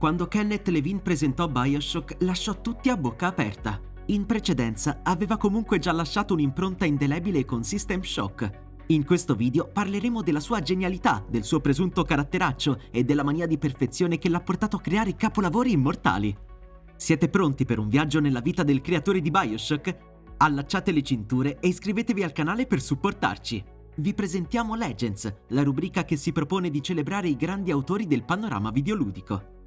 Quando Kenneth Levine presentò BioShock, lasciò tutti a bocca aperta. In precedenza aveva comunque già lasciato un'impronta indelebile con System Shock. In questo video parleremo della sua genialità, del suo presunto caratteraccio e della mania di perfezione che l'ha portato a creare capolavori immortali. Siete pronti per un viaggio nella vita del creatore di BioShock? Allacciate le cinture e iscrivetevi al canale per supportarci. Vi presentiamo Legends, la rubrica che si propone di celebrare i grandi autori del panorama videoludico.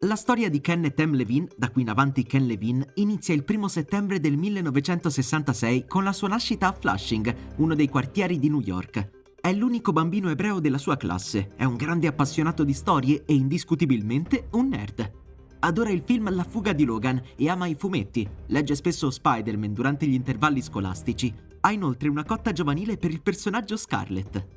La storia di Kenneth M. Levine, da qui in avanti Ken Levine, inizia il 1 settembre del 1966 con la sua nascita a Flushing, uno dei quartieri di New York. È l'unico bambino ebreo della sua classe, è un grande appassionato di storie e indiscutibilmente un nerd. Adora il film La fuga di Logan e ama i fumetti, legge spesso Spider-Man durante gli intervalli scolastici, ha inoltre una cotta giovanile per il personaggio Scarlet.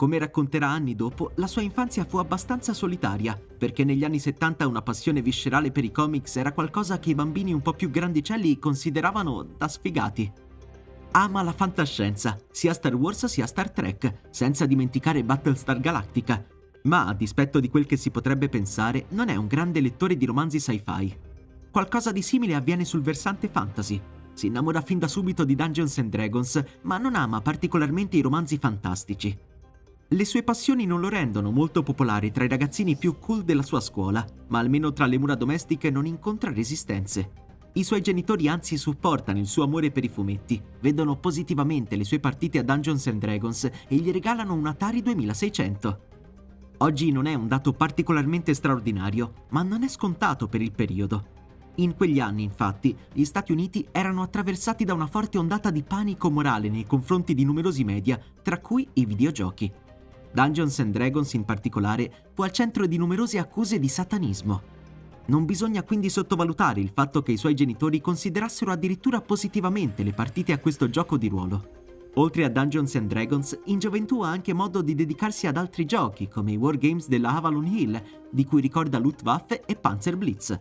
Come racconterà anni dopo, la sua infanzia fu abbastanza solitaria, perché negli anni 70 una passione viscerale per i comics era qualcosa che i bambini un po' più grandicelli consideravano da sfigati. Ama la fantascienza, sia Star Wars sia Star Trek, senza dimenticare Battlestar Galactica, ma a dispetto di quel che si potrebbe pensare, non è un grande lettore di romanzi sci-fi. Qualcosa di simile avviene sul versante fantasy. Si innamora fin da subito di Dungeons & Dragons, ma non ama particolarmente i romanzi fantastici. Le sue passioni non lo rendono molto popolare tra i ragazzini più cool della sua scuola, ma almeno tra le mura domestiche non incontra resistenze. I suoi genitori anzi supportano il suo amore per i fumetti, vedono positivamente le sue partite a Dungeons & Dragons e gli regalano un Atari 2600. Oggi non è un dato particolarmente straordinario, ma non è scontato per il periodo. In quegli anni, infatti, gli Stati Uniti erano attraversati da una forte ondata di panico morale nei confronti di numerosi media, tra cui i videogiochi. Dungeons & Dragons in particolare fu al centro di numerose accuse di satanismo. Non bisogna quindi sottovalutare il fatto che i suoi genitori considerassero addirittura positivamente le partite a questo gioco di ruolo. Oltre a Dungeons & Dragons, in gioventù ha anche modo di dedicarsi ad altri giochi come i wargames della Avalon Hill, di cui ricorda Lutwaffe e Panzer Blitz.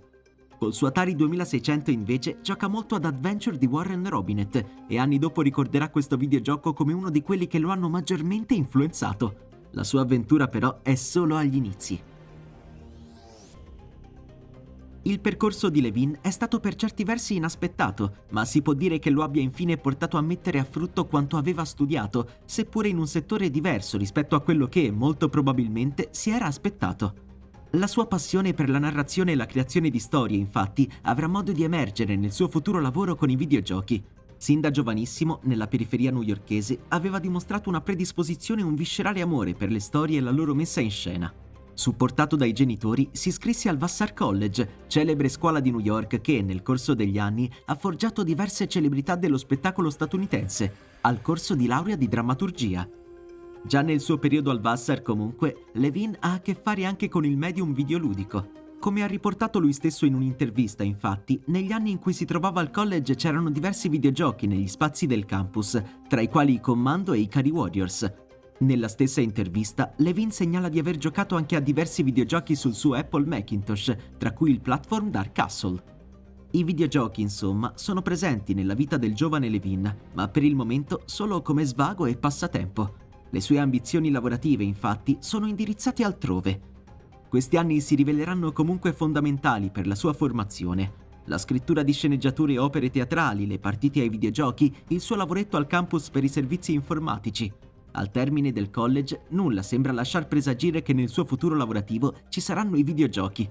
Col suo Atari 2600 invece gioca molto ad Adventure di Warren Robinett e anni dopo ricorderà questo videogioco come uno di quelli che lo hanno maggiormente influenzato. La sua avventura però è solo agli inizi. Il percorso di Levine è stato per certi versi inaspettato, ma si può dire che lo abbia infine portato a mettere a frutto quanto aveva studiato, seppure in un settore diverso rispetto a quello che, molto probabilmente, si era aspettato. La sua passione per la narrazione e la creazione di storie, infatti, avrà modo di emergere nel suo futuro lavoro con i videogiochi. Sin da giovanissimo, nella periferia newyorkese, aveva dimostrato una predisposizione e un viscerale amore per le storie e la loro messa in scena. Supportato dai genitori, si iscrisse al Vassar College, celebre scuola di New York che, nel corso degli anni, ha forgiato diverse celebrità dello spettacolo statunitense, al corso di laurea di drammaturgia. Già nel suo periodo al Vassar, comunque, Levine ha a che fare anche con il medium videoludico. Come ha riportato lui stesso in un'intervista, infatti, negli anni in cui si trovava al college c'erano diversi videogiochi negli spazi del campus, tra i quali i Commando e Ikari Warriors. Nella stessa intervista, Levine segnala di aver giocato anche a diversi videogiochi sul suo Apple Macintosh, tra cui il platform Dark Castle. I videogiochi, insomma, sono presenti nella vita del giovane Levine, ma per il momento solo come svago e passatempo. Le sue ambizioni lavorative, infatti, sono indirizzate altrove. Questi anni si riveleranno comunque fondamentali per la sua formazione. La scrittura di sceneggiature e opere teatrali, le partite ai videogiochi, il suo lavoretto al campus per i servizi informatici. Al termine del college, nulla sembra lasciar presagire che nel suo futuro lavorativo ci saranno i videogiochi.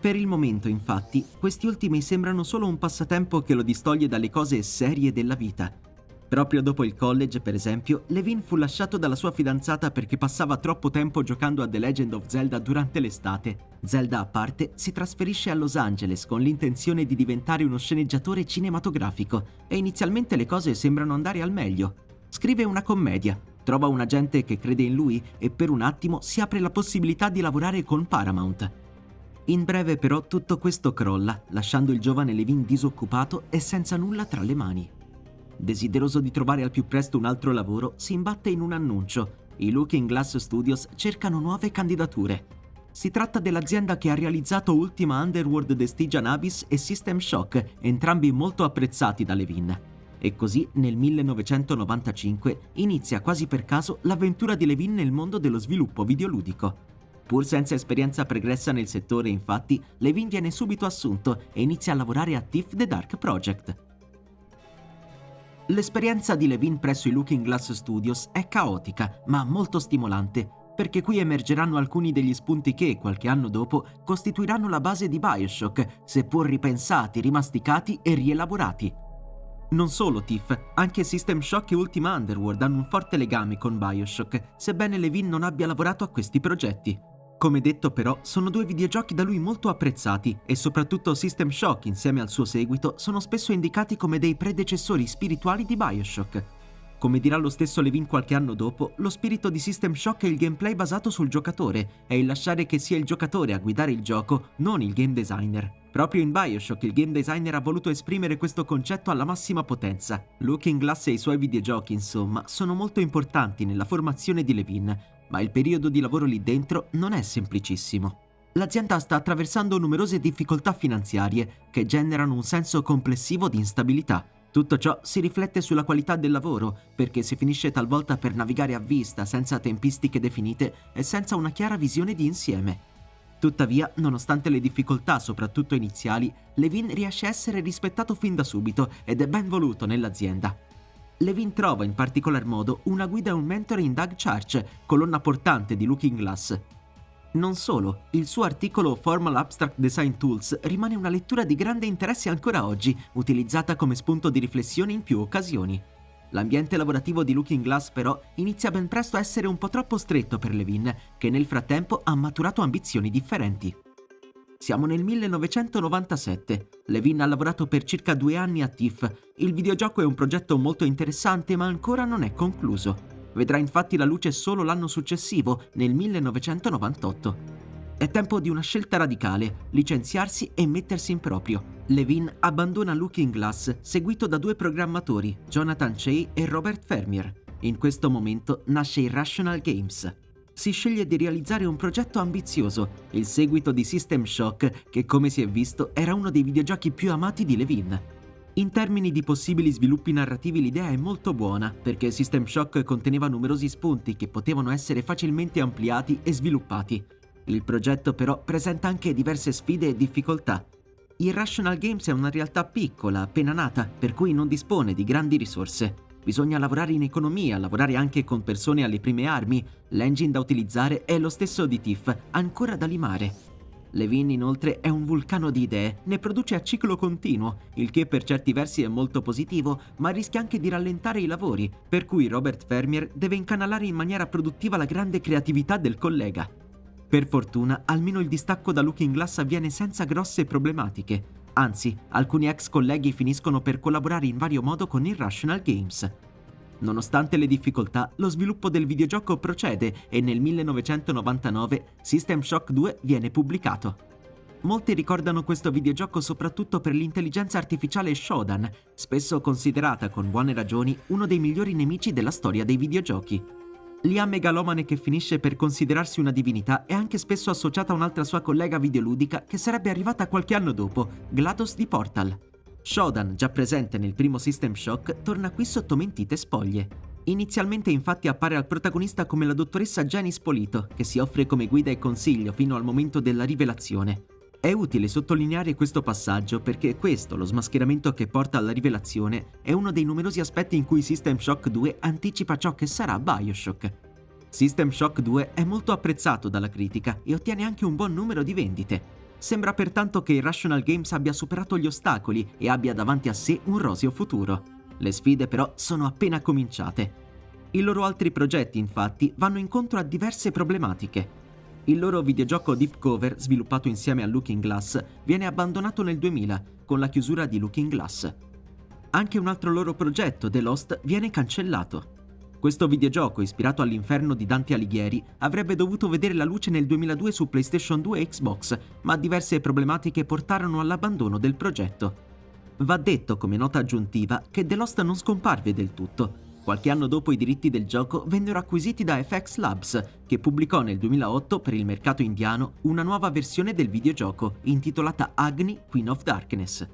Per il momento, infatti, questi ultimi sembrano solo un passatempo che lo distoglie dalle cose serie della vita. Proprio dopo il college, per esempio, Levine fu lasciato dalla sua fidanzata perché passava troppo tempo giocando a The Legend of Zelda durante l'estate. Zelda a parte, si trasferisce a Los Angeles con l'intenzione di diventare uno sceneggiatore cinematografico e inizialmente le cose sembrano andare al meglio. Scrive una commedia, trova un agente che crede in lui e per un attimo si apre la possibilità di lavorare con Paramount. In breve però tutto questo crolla, lasciando il giovane Levine disoccupato e senza nulla tra le mani. Desideroso di trovare al più presto un altro lavoro, si imbatte in un annuncio. I Looking Glass Studios cercano nuove candidature. Si tratta dell'azienda che ha realizzato Ultima Underworld The Stygian Abyss e System Shock, entrambi molto apprezzati da Levine. E così, nel 1995, inizia quasi per caso l'avventura di Levine nel mondo dello sviluppo videoludico. Pur senza esperienza pregressa nel settore, infatti, Levine viene subito assunto e inizia a lavorare a Thief the Dark Project. L'esperienza di Levine presso i Looking Glass Studios è caotica, ma molto stimolante, perché qui emergeranno alcuni degli spunti che, qualche anno dopo, costituiranno la base di BioShock, seppur ripensati, rimasticati e rielaborati. Non solo Thief, anche System Shock e Ultima Underworld hanno un forte legame con BioShock, sebbene Levine non abbia lavorato a questi progetti. Come detto però, sono due videogiochi da lui molto apprezzati, e soprattutto System Shock insieme al suo seguito sono spesso indicati come dei predecessori spirituali di BioShock. Come dirà lo stesso Levine qualche anno dopo, lo spirito di System Shock è il gameplay basato sul giocatore, è il lasciare che sia il giocatore a guidare il gioco, non il game designer. Proprio in BioShock il game designer ha voluto esprimere questo concetto alla massima potenza. Looking Glass e i suoi videogiochi, insomma, sono molto importanti nella formazione di Levine, ma il periodo di lavoro lì dentro non è semplicissimo. L'azienda sta attraversando numerose difficoltà finanziarie che generano un senso complessivo di instabilità. Tutto ciò si riflette sulla qualità del lavoro, perché si finisce talvolta per navigare a vista, senza tempistiche definite e senza una chiara visione di insieme. Tuttavia, nonostante le difficoltà, soprattutto iniziali, Levine riesce a essere rispettato fin da subito ed è ben voluto nell'azienda. Levine trova in particolar modo una guida e un mentore in Doug Church, colonna portante di Looking Glass. Non solo, il suo articolo Formal Abstract Design Tools rimane una lettura di grande interesse ancora oggi, utilizzata come spunto di riflessione in più occasioni. L'ambiente lavorativo di Looking Glass però inizia ben presto a essere un po' troppo stretto per Levine, che nel frattempo ha maturato ambizioni differenti. Siamo nel 1997, Levine ha lavorato per circa 2 anni a Thief, il videogioco è un progetto molto interessante ma ancora non è concluso. Vedrà infatti la luce solo l'anno successivo, nel 1998. È tempo di una scelta radicale, licenziarsi e mettersi in proprio. Levine abbandona Looking Glass, seguito da 2 programmatori, Jonathan Chey e Robert Fermier. In questo momento nasce Irrational Games. Si sceglie di realizzare un progetto ambizioso, il seguito di System Shock, che come si è visto era uno dei videogiochi più amati di Levine. In termini di possibili sviluppi narrativi l'idea è molto buona, perché System Shock conteneva numerosi spunti che potevano essere facilmente ampliati e sviluppati. Il progetto però presenta anche diverse sfide e difficoltà. Irrational Games è una realtà piccola, appena nata, per cui non dispone di grandi risorse. Bisogna lavorare in economia, lavorare anche con persone alle prime armi. L'engine da utilizzare è lo stesso di Thief, ancora da limare. Levine inoltre è un vulcano di idee, ne produce a ciclo continuo, il che per certi versi è molto positivo, ma rischia anche di rallentare i lavori, per cui Robert Fermier deve incanalare in maniera produttiva la grande creatività del collega. Per fortuna, almeno il distacco da Looking Glass avviene senza grosse problematiche. Anzi, alcuni ex colleghi finiscono per collaborare in vario modo con Irrational Games. Nonostante le difficoltà, lo sviluppo del videogioco procede e nel 1999 System Shock 2 viene pubblicato. Molti ricordano questo videogioco soprattutto per l'intelligenza artificiale Shodan, spesso considerata con buone ragioni uno dei migliori nemici della storia dei videogiochi. L'IA megalomane che finisce per considerarsi una divinità è anche spesso associata a un'altra sua collega videoludica che sarebbe arrivata qualche anno dopo, GLaDOS di Portal. Shodan, già presente nel primo System Shock, torna qui sotto mentite spoglie. Inizialmente infatti appare al protagonista come la dottoressa Janice Polito, che si offre come guida e consiglio fino al momento della rivelazione. È utile sottolineare questo passaggio perché questo, lo smascheramento che porta alla rivelazione, è uno dei numerosi aspetti in cui System Shock 2 anticipa ciò che sarà BioShock. System Shock 2 è molto apprezzato dalla critica e ottiene anche un buon numero di vendite. Sembra pertanto che Irrational Games abbia superato gli ostacoli e abbia davanti a sé un roseo futuro. Le sfide però sono appena cominciate. I loro altri progetti, infatti, vanno incontro a diverse problematiche. Il loro videogioco Deep Cover, sviluppato insieme a Looking Glass, viene abbandonato nel 2000, con la chiusura di Looking Glass. Anche un altro loro progetto, The Lost, viene cancellato. Questo videogioco, ispirato all'Inferno di Dante Alighieri, avrebbe dovuto vedere la luce nel 2002 su PlayStation 2 e Xbox, ma diverse problematiche portarono all'abbandono del progetto. Va detto, come nota aggiuntiva, che The Lost non scomparve del tutto. Qualche anno dopo i diritti del gioco vennero acquisiti da FX Labs, che pubblicò nel 2008 per il mercato indiano una nuova versione del videogioco, intitolata Agni, Queen of Darkness.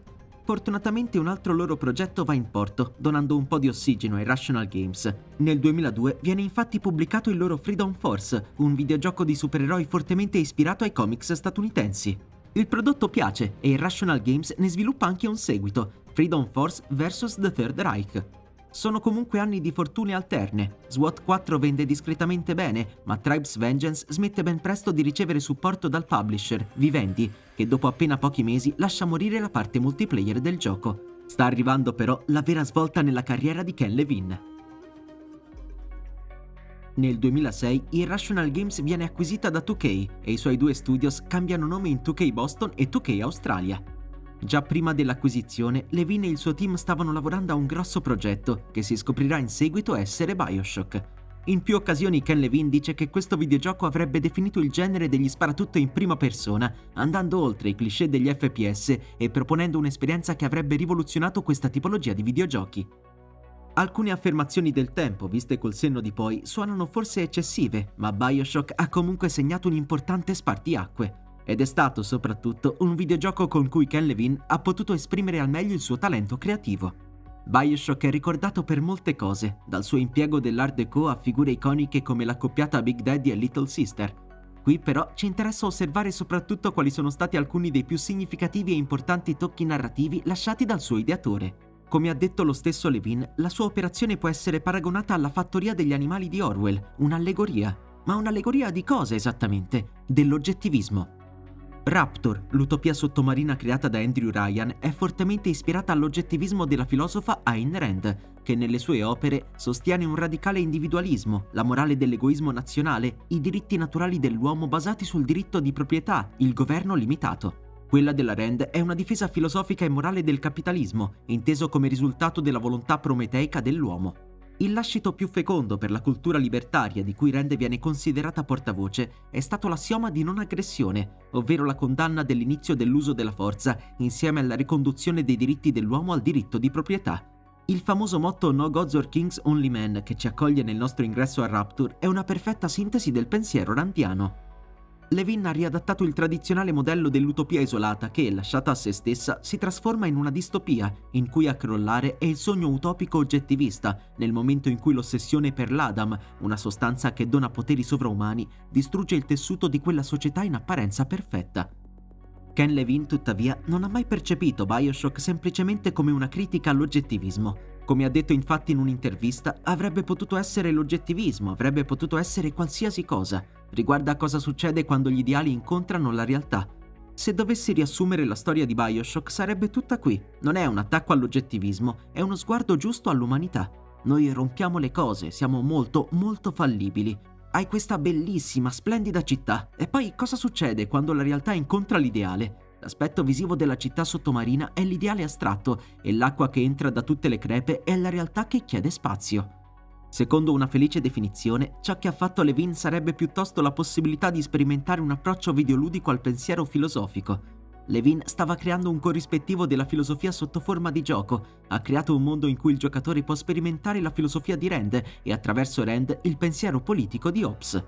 Fortunatamente un altro loro progetto va in porto, donando un po' di ossigeno ai Irrational Games. Nel 2002 viene infatti pubblicato il loro Freedom Force, un videogioco di supereroi fortemente ispirato ai comics statunitensi. Il prodotto piace e Irrational Games ne sviluppa anche un seguito, Freedom Force vs. The Third Reich. Sono comunque anni di fortune alterne. SWAT 4 vende discretamente bene, ma Tribe's Vengeance smette ben presto di ricevere supporto dal publisher, Vivendi, che dopo appena pochi mesi lascia morire la parte multiplayer del gioco. Sta arrivando però la vera svolta nella carriera di Ken Levine. Nel 2006 Irrational Games viene acquisita da 2K e i suoi due studios cambiano nome in 2K Boston e 2K Australia. Già prima dell'acquisizione, Levine e il suo team stavano lavorando a un grosso progetto, che si scoprirà in seguito essere BioShock. In più occasioni Ken Levine dice che questo videogioco avrebbe definito il genere degli sparatutto in prima persona, andando oltre i cliché degli FPS e proponendo un'esperienza che avrebbe rivoluzionato questa tipologia di videogiochi. Alcune affermazioni del tempo, viste col senno di poi, suonano forse eccessive, ma BioShock ha comunque segnato un importante spartiacque. Ed è stato soprattutto un videogioco con cui Ken Levine ha potuto esprimere al meglio il suo talento creativo. BioShock è ricordato per molte cose, dal suo impiego dell'Art Deco a figure iconiche come l'accoppiata Big Daddy e Little Sister. Qui però ci interessa osservare soprattutto quali sono stati alcuni dei più significativi e importanti tocchi narrativi lasciati dal suo ideatore. Come ha detto lo stesso Levine, la sua operazione può essere paragonata alla Fattoria degli animali di Orwell, un'allegoria. Ma un'allegoria di cosa esattamente? Dell'oggettivismo. Rapture, l'utopia sottomarina creata da Andrew Ryan, è fortemente ispirata all'oggettivismo della filosofa Ayn Rand, che nelle sue opere sostiene un radicale individualismo, la morale dell'egoismo nazionale, i diritti naturali dell'uomo basati sul diritto di proprietà, il governo limitato. Quella della Rand è una difesa filosofica e morale del capitalismo, inteso come risultato della volontà prometeica dell'uomo. Il lascito più fecondo per la cultura libertaria di cui Rand viene considerata portavoce è stato l'assioma di non aggressione, ovvero la condanna dell'inizio dell'uso della forza insieme alla riconduzione dei diritti dell'uomo al diritto di proprietà. Il famoso motto No Gods or Kings Only Men che ci accoglie nel nostro ingresso a Rapture è una perfetta sintesi del pensiero randiano. Levine ha riadattato il tradizionale modello dell'utopia isolata che, lasciata a se stessa, si trasforma in una distopia, in cui a crollare è il sogno utopico oggettivista, nel momento in cui l'ossessione per l'Adam, una sostanza che dona poteri sovraumani, distrugge il tessuto di quella società in apparenza perfetta. Ken Levine, tuttavia, non ha mai percepito BioShock semplicemente come una critica all'oggettivismo. Come ha detto infatti in un'intervista, avrebbe potuto essere l'oggettivismo, avrebbe potuto essere qualsiasi cosa. Riguarda cosa succede quando gli ideali incontrano la realtà. Se dovessi riassumere la storia di BioShock sarebbe tutta qui. Non è un attacco all'oggettivismo, è uno sguardo giusto all'umanità. Noi rompiamo le cose, siamo molto, molto fallibili. Hai questa bellissima, splendida città. E poi cosa succede quando la realtà incontra l'ideale? L'aspetto visivo della città sottomarina è l'ideale astratto e l'acqua che entra da tutte le crepe è la realtà che chiede spazio. Secondo una felice definizione, ciò che ha fatto Levine sarebbe piuttosto la possibilità di sperimentare un approccio videoludico al pensiero filosofico. Levine stava creando un corrispettivo della filosofia sotto forma di gioco, ha creato un mondo in cui il giocatore può sperimentare la filosofia di Rand e attraverso Rand il pensiero politico di Hobbes.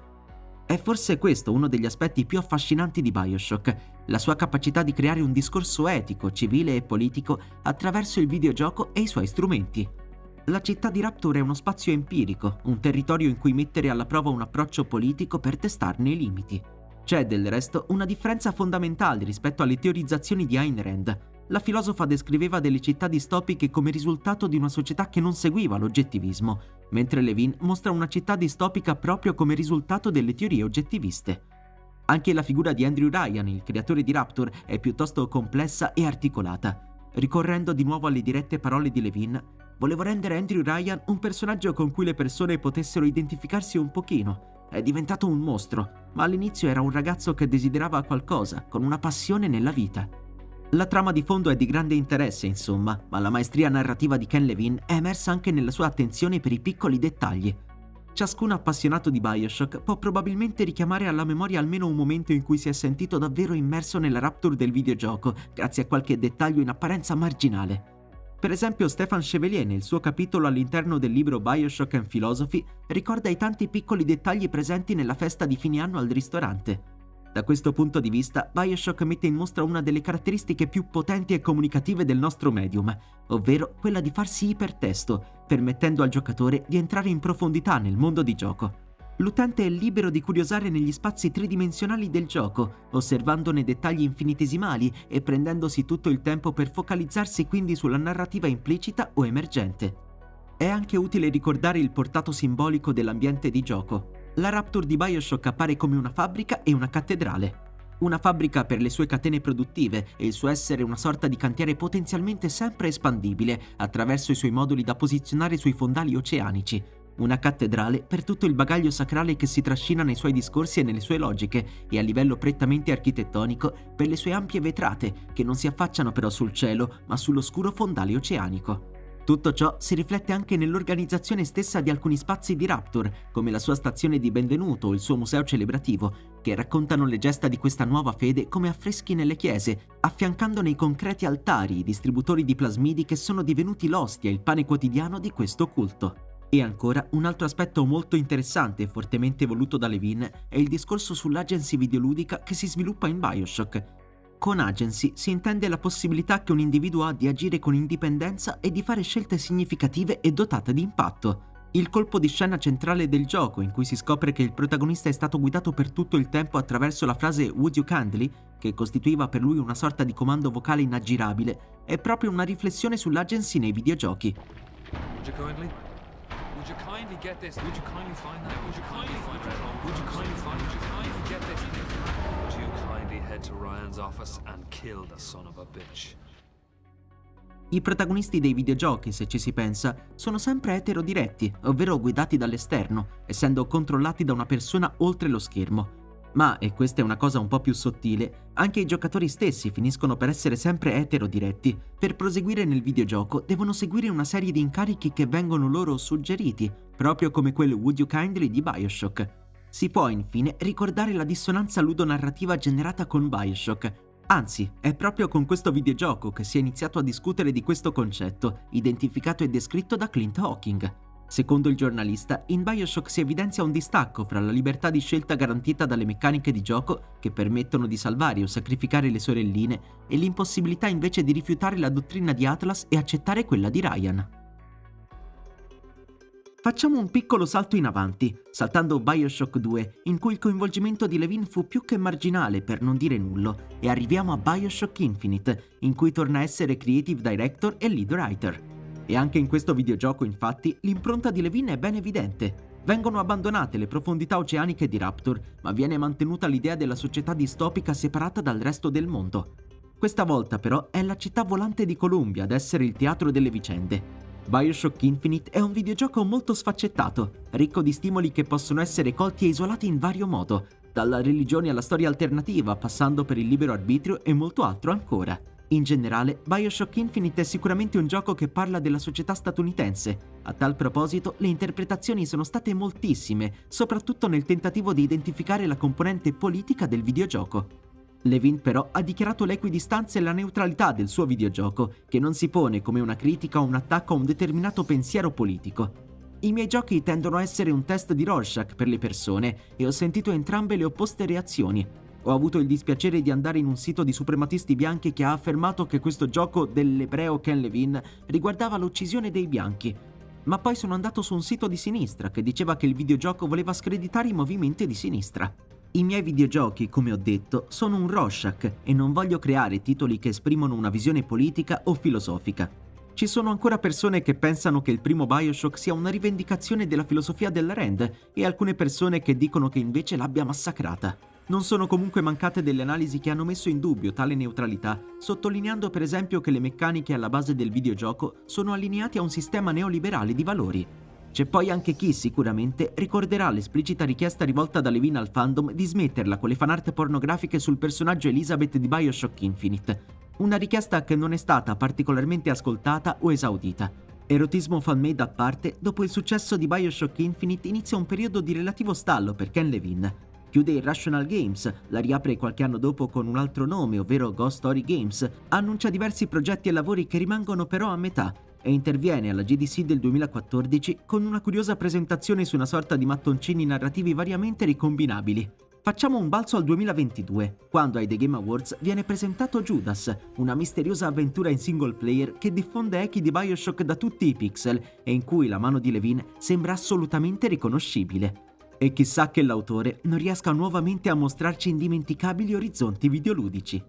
È forse questo uno degli aspetti più affascinanti di BioShock, la sua capacità di creare un discorso etico, civile e politico attraverso il videogioco e i suoi strumenti. La città di Rapture è uno spazio empirico, un territorio in cui mettere alla prova un approccio politico per testarne i limiti. C'è del resto una differenza fondamentale rispetto alle teorizzazioni di Ayn Rand. La filosofa descriveva delle città distopiche come risultato di una società che non seguiva l'oggettivismo, mentre Levine mostra una città distopica proprio come risultato delle teorie oggettiviste. Anche la figura di Andrew Ryan, il creatore di Rapture, è piuttosto complessa e articolata. Ricorrendo di nuovo alle dirette parole di Levine, volevo rendere Andrew Ryan un personaggio con cui le persone potessero identificarsi un pochino. È diventato un mostro, ma all'inizio era un ragazzo che desiderava qualcosa, con una passione nella vita. La trama di fondo è di grande interesse, insomma, ma la maestria narrativa di Ken Levine è emersa anche nella sua attenzione per i piccoli dettagli. Ciascun appassionato di BioShock può probabilmente richiamare alla memoria almeno un momento in cui si è sentito davvero immerso nella Rapture del videogioco, grazie a qualche dettaglio in apparenza marginale. Per esempio Stéphane Chevalier, nel suo capitolo all'interno del libro BioShock and Philosophy, ricorda i tanti piccoli dettagli presenti nella festa di fine anno al ristorante. Da questo punto di vista, BioShock mette in mostra una delle caratteristiche più potenti e comunicative del nostro medium, ovvero quella di farsi ipertesto, permettendo al giocatore di entrare in profondità nel mondo di gioco. L'utente è libero di curiosare negli spazi tridimensionali del gioco, osservandone dettagli infinitesimali e prendendosi tutto il tempo per focalizzarsi quindi sulla narrativa implicita o emergente. È anche utile ricordare il portato simbolico dell'ambiente di gioco. La Rapture di BioShock appare come una fabbrica e una cattedrale. Una fabbrica per le sue catene produttive e il suo essere una sorta di cantiere potenzialmente sempre espandibile attraverso i suoi moduli da posizionare sui fondali oceanici. Una cattedrale per tutto il bagaglio sacrale che si trascina nei suoi discorsi e nelle sue logiche, e a livello prettamente architettonico per le sue ampie vetrate, che non si affacciano però sul cielo ma sull'oscuro fondale oceanico. Tutto ciò si riflette anche nell'organizzazione stessa di alcuni spazi di Rapture, come la sua stazione di benvenuto o il suo museo celebrativo, che raccontano le gesta di questa nuova fede come affreschi nelle chiese, affiancandone i concreti altari, i distributori di plasmidi che sono divenuti l'ostia, il pane quotidiano di questo culto. E ancora, un altro aspetto molto interessante e fortemente voluto da Levine è il discorso sull'agency videoludica che si sviluppa in BioShock. Con agency si intende la possibilità che un individuo ha di agire con indipendenza e di fare scelte significative e dotate di impatto. Il colpo di scena centrale del gioco, in cui si scopre che il protagonista è stato guidato per tutto il tempo attraverso la frase "Would you kindly", che costituiva per lui una sorta di comando vocale inaggirabile, è proprio una riflessione sull'agency nei videogiochi. Would you kindly? Would you kindly get this? Would you kindly find that? Would you kindly find that? Would you kindly find that? Would you kindly get this? I protagonisti dei videogiochi, se ci si pensa, sono sempre eterodiretti, ovvero guidati dall'esterno, essendo controllati da una persona oltre lo schermo. Ma, e questa è una cosa un po' più sottile, anche i giocatori stessi finiscono per essere sempre eterodiretti. Per proseguire nel videogioco devono seguire una serie di incarichi che vengono loro suggeriti, proprio come quello "Would you kindly" di BioShock. Si può infine ricordare la dissonanza ludonarrativa generata con BioShock. Anzi, è proprio con questo videogioco che si è iniziato a discutere di questo concetto, identificato e descritto da Clint Hawking. Secondo il giornalista, in BioShock si evidenzia un distacco fra la libertà di scelta garantita dalle meccaniche di gioco, che permettono di salvare o sacrificare le sorelline, e l'impossibilità invece di rifiutare la dottrina di Atlas e accettare quella di Ryan. Facciamo un piccolo salto in avanti, saltando BioShock 2, in cui il coinvolgimento di Levine fu più che marginale, per non dire nullo, e arriviamo a BioShock Infinite, in cui torna a essere Creative Director e Lead Writer. E anche in questo videogioco, infatti, l'impronta di Levine è ben evidente. Vengono abbandonate le profondità oceaniche di Rapture, ma viene mantenuta l'idea della società distopica separata dal resto del mondo. Questa volta, però, è la città volante di Columbia ad essere il teatro delle vicende. BioShock Infinite è un videogioco molto sfaccettato, ricco di stimoli che possono essere colti e isolati in vario modo, dalla religione alla storia alternativa, passando per il libero arbitrio e molto altro ancora. In generale, BioShock Infinite è sicuramente un gioco che parla della società statunitense. A tal proposito, le interpretazioni sono state moltissime, soprattutto nel tentativo di identificare la componente politica del videogioco. Levine però ha dichiarato l'equidistanza e la neutralità del suo videogioco, che non si pone come una critica o un attacco a un determinato pensiero politico. "I miei giochi tendono a essere un test di Rorschach per le persone e ho sentito entrambe le opposte reazioni. Ho avuto il dispiacere di andare in un sito di suprematisti bianchi che ha affermato che questo gioco dell'ebreo Ken Levine riguardava l'uccisione dei bianchi. Ma poi sono andato su un sito di sinistra che diceva che il videogioco voleva screditare i movimenti di sinistra. I miei videogiochi, come ho detto, sono un Rorschach e non voglio creare titoli che esprimono una visione politica o filosofica. Ci sono ancora persone che pensano che il primo BioShock sia una rivendicazione della filosofia della Rand e alcune persone che dicono che invece l'abbia massacrata. Non sono comunque mancate delle analisi che hanno messo in dubbio tale neutralità, sottolineando per esempio che le meccaniche alla base del videogioco sono allineate a un sistema neoliberale di valori. C'è poi anche chi sicuramente ricorderà l'esplicita richiesta rivolta da Levine al fandom di smetterla con le fanart pornografiche sul personaggio Elizabeth di BioShock Infinite, una richiesta che non è stata particolarmente ascoltata o esaudita. Erotismo fan-made a parte, dopo il successo di BioShock Infinite inizia un periodo di relativo stallo per Ken Levine. Chiude Irrational Games, la riapre qualche anno dopo con un altro nome, ovvero Ghost Story Games, annuncia diversi progetti e lavori che rimangono però a metà, e interviene alla GDC del 2014 con una curiosa presentazione su una sorta di mattoncini narrativi variamente ricombinabili. Facciamo un balzo al 2022, quando ai The Game Awards viene presentato Judas, una misteriosa avventura in single player che diffonde echi di BioShock da tutti i pixel e in cui la mano di Levine sembra assolutamente riconoscibile. E chissà che l'autore non riesca nuovamente a mostrarci indimenticabili orizzonti videoludici.